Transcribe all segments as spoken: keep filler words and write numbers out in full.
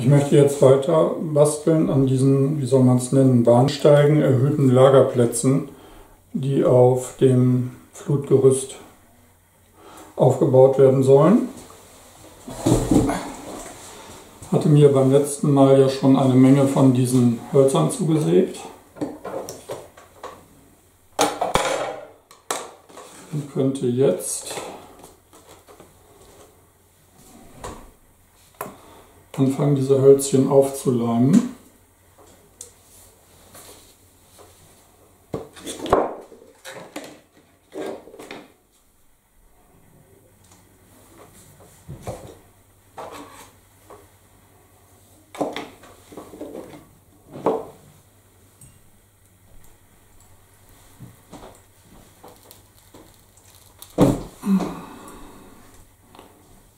Ich möchte jetzt weiter basteln an diesen, wie soll man es nennen, Bahnsteigen, erhöhten Lagerplätzen, die auf dem Flutgerüst aufgebaut werden sollen. Ich hatte mir beim letzten Mal ja schon eine Menge von diesen Hölzern zugesägt. Und könnte jetzt anfangen, diese Hölzchen aufzuleimen.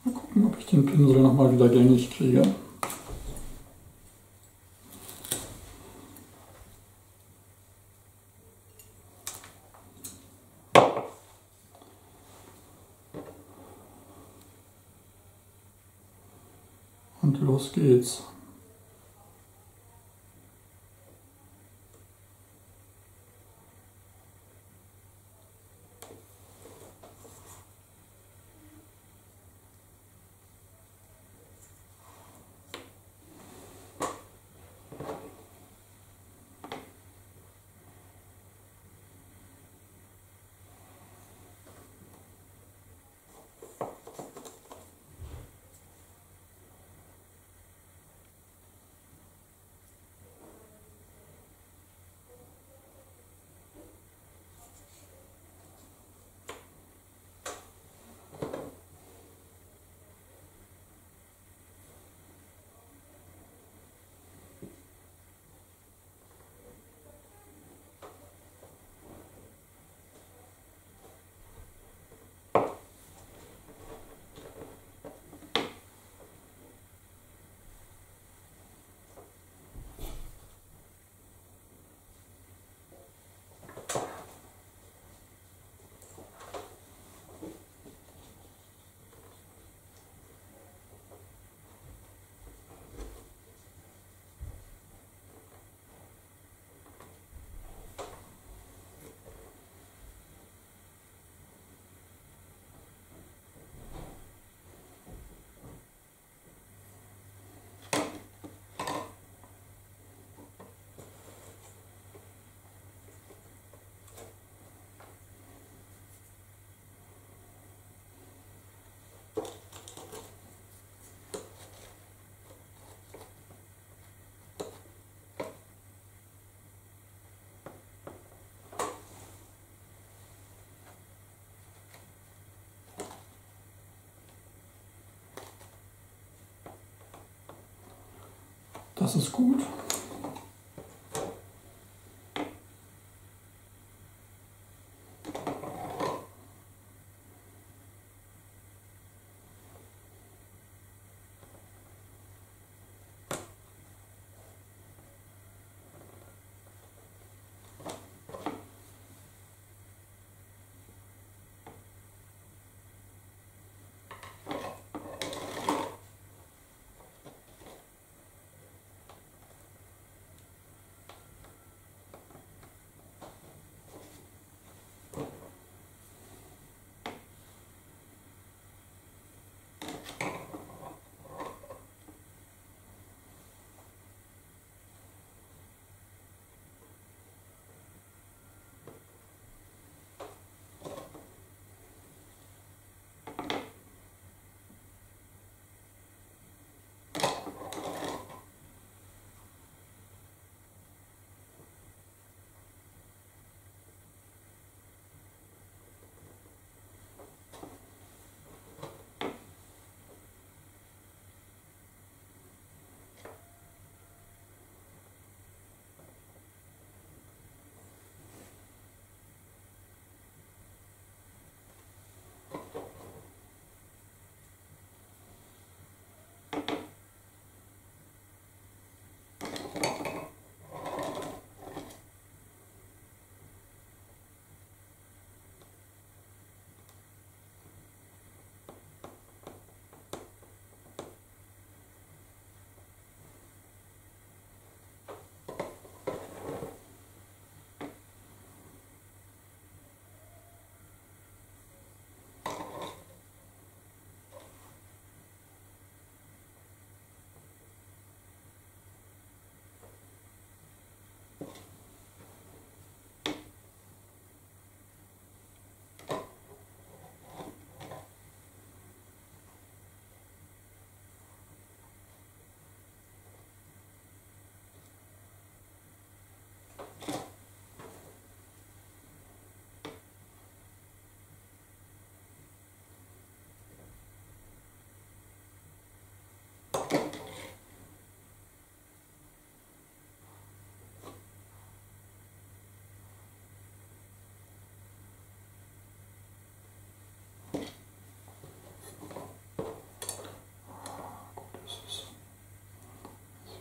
Mal gucken, ob ich den Pinsel nochmal wieder gängig kriege. Und los geht's. Das ist gut.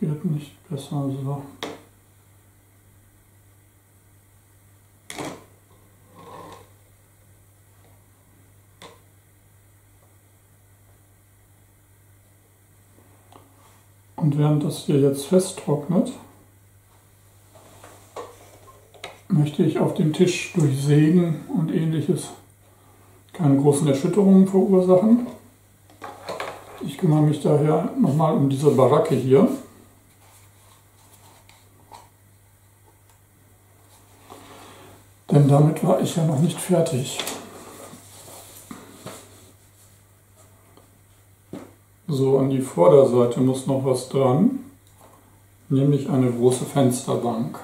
geht nicht besser so. Und während das hier jetzt festtrocknet, möchte ich auf dem Tisch durch Sägen und ähnliches keine großen Erschütterungen verursachen. Ich kümmere mich daher nochmal um diese Baracke hier. Denn damit war ich ja noch nicht fertig. So, an die Vorderseite muss noch was dran, nämlich eine große Fensterbank.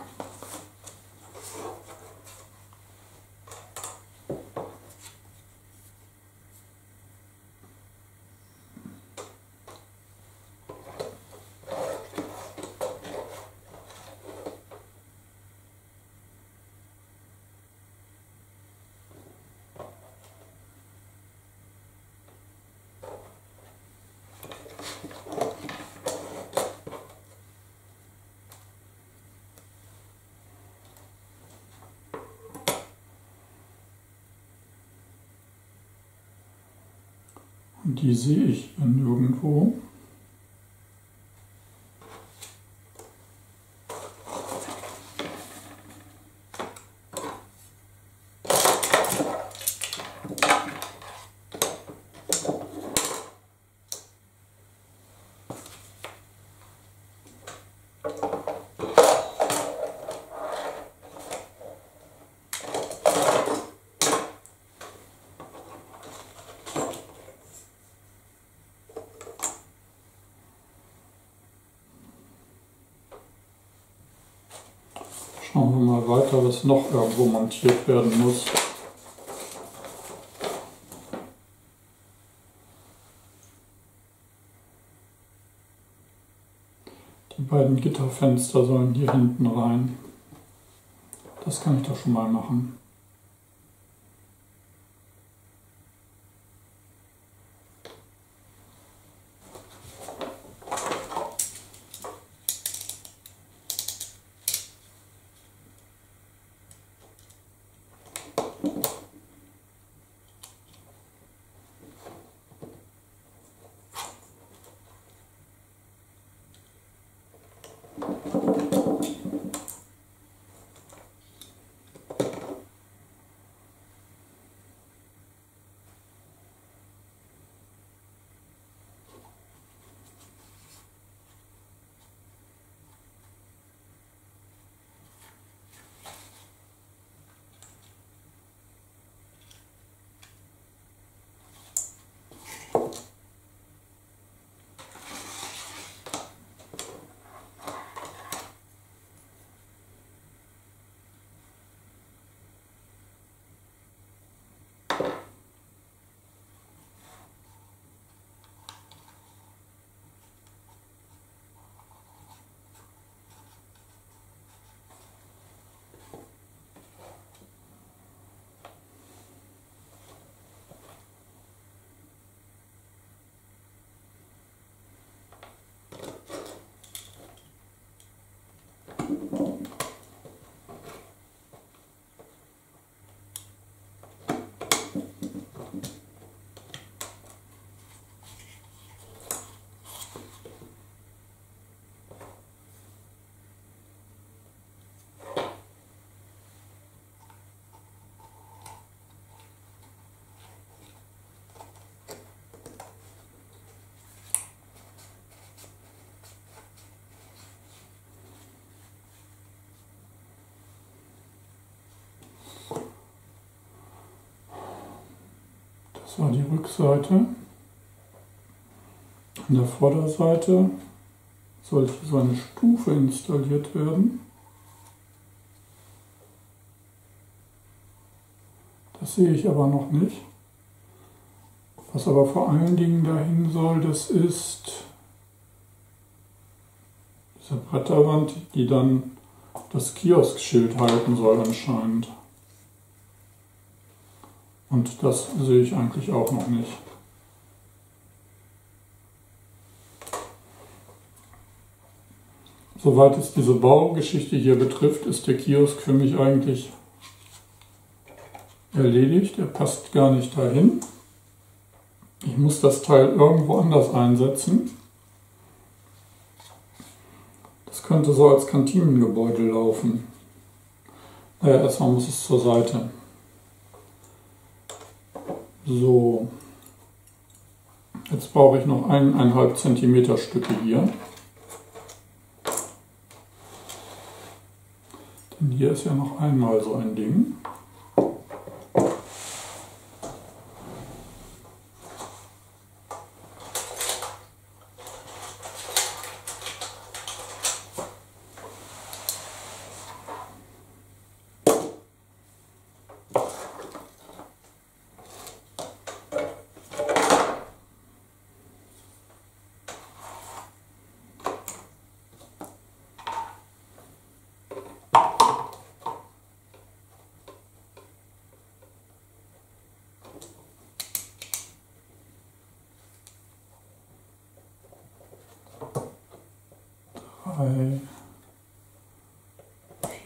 Die sehe ich hier nirgendwo. Schauen wir mal weiter, was noch irgendwo montiert werden muss. Die beiden Gitterfenster sollen hier hinten rein. Das kann ich doch schon mal machen. Das war die Rückseite. An der Vorderseite sollte so eine Stufe installiert werden. Das sehe ich aber noch nicht. Was aber vor allen Dingen dahin soll, das ist diese Bretterwand, die dann das Kioskschild halten soll anscheinend. Und das sehe ich eigentlich auch noch nicht. Soweit es diese Baugeschichte hier betrifft, ist der Kiosk für mich eigentlich erledigt. Er passt gar nicht dahin. Ich muss das Teil irgendwo anders einsetzen. Das könnte so als Kantinengebäude laufen. Naja, erstmal muss es zur Seite. So, jetzt brauche ich noch eineinhalb Zentimeter Stücke hier. Denn hier ist ja noch einmal so ein Ding.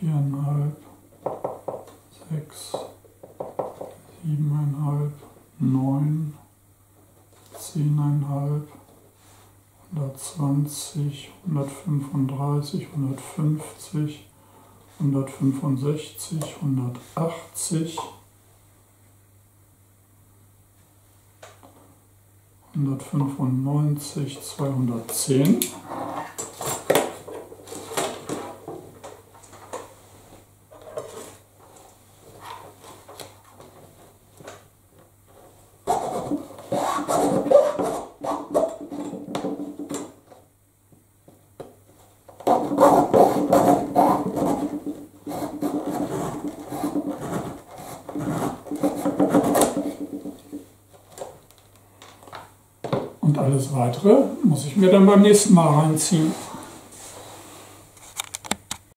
Viereinhalb, sechs, siebeneinhalb, neun, zehneinhalb, hundertzwanzig, hundertfünfunddreißig, hundertfünfzig, hundertfünfundsechzig, hundertachtzig, hundertfünfundneunzig, zweihundertzehn. Alles Weitere muss ich mir dann beim nächsten Mal reinziehen.